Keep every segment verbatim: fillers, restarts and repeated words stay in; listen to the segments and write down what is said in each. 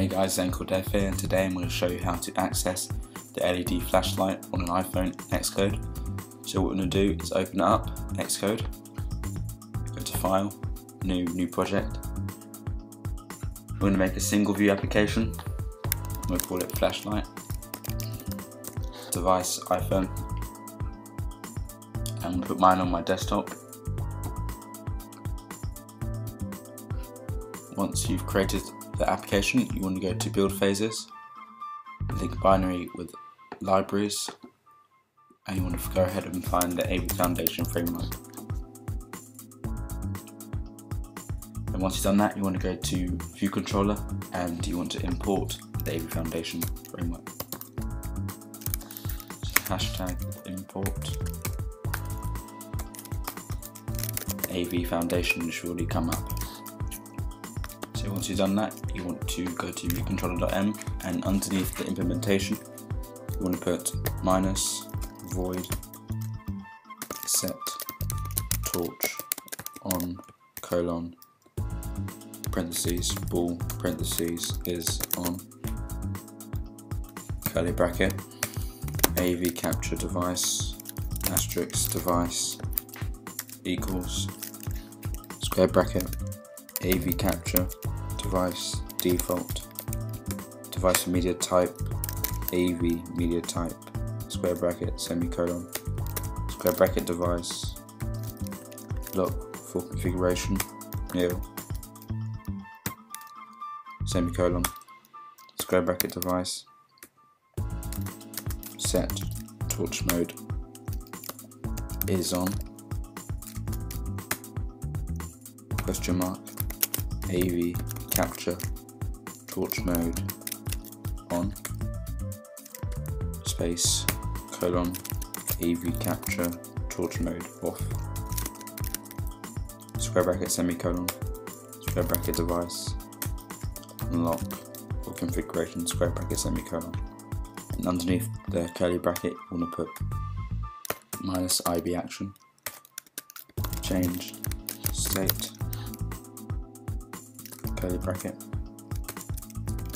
Hey guys, ZenCoreDev here, and today I'm going to show you how to access the L E D flashlight on an iPhone Xcode. So what we're going to do is open it up, Xcode, go to File, New, New Project. We're going to make a single view application, we'll call it Flashlight, Device iPhone, and I'm going to put mine on my desktop. Once you've created the application, you want to go to build phases, link binary with libraries, and you want to go ahead and find the A V Foundation framework. And once you've done that, you want to go to ViewController and you want to import the A V Foundation framework. So hashtag import A V Foundation should already come up. So once you've done that, you want to go to viewcontroller dot m, and underneath the implementation you want to put minus void set torch on colon parentheses bool parentheses is on curly bracket A V capture device asterisk device equals square bracket A V capture device default device media type A V media type square bracket semicolon square bracket device lock for configuration nil semicolon square bracket device set torch mode is on question mark A V capture torch mode on space colon A V capture torch mode off square bracket semicolon square bracket device unlock for configuration square bracket semicolon, and underneath the curly bracket you want to put minus I B action change state curly bracket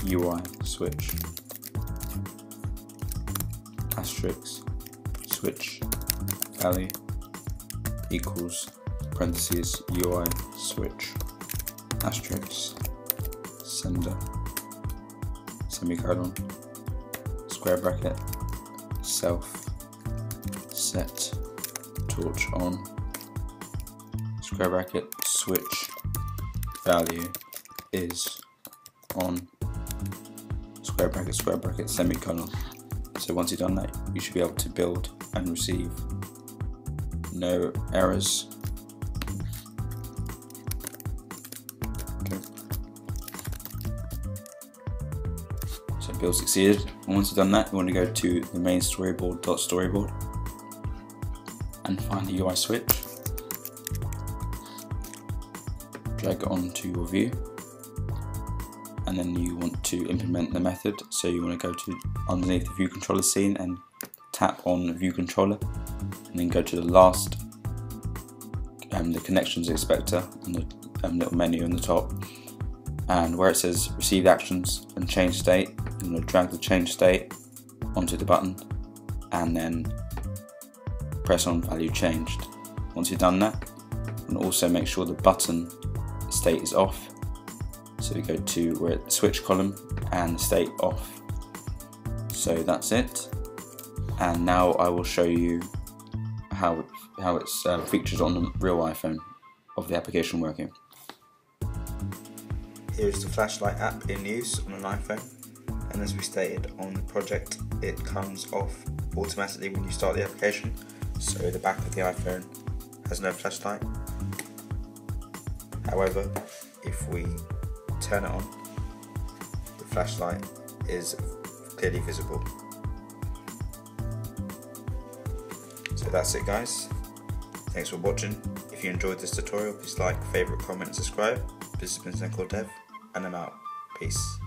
U I switch asterisk switch value equals parentheses U I switch asterisk sender semicolon square bracket self set torch on square bracket switch value is on square bracket square bracket semicolon. So once you've done that, you should be able to build and receive no errors. Okay. So build succeeded, and once you've done that, you want to go to the main storyboard.storyboard and find the U I switch, drag it onto your view, and then you want to implement the method. So you want to go to underneath the view controller scene and tap on view controller, and then go to the last um, the connections expector on the um, little menu on the top, and where it says receive actions and change state, you want to drag the change state onto the button and then press on value changed. Once you've done that, and also make sure the button state is off. So we go to where the switch column and state off. So that's it. And now I will show you how how it's uh, featured on the real iPhone of the application working. Here is the flashlight app in use on an iPhone, and as we stated on the project, it comes off automatically when you start the application. So the back of the iPhone has no flashlight. However, if we turn it on, the flashlight is clearly visible. So that's it guys, thanks for watching. If you enjoyed this tutorial, please like, favourite, comment and subscribe. This has been ZenCoreDev, and I'm out. Peace.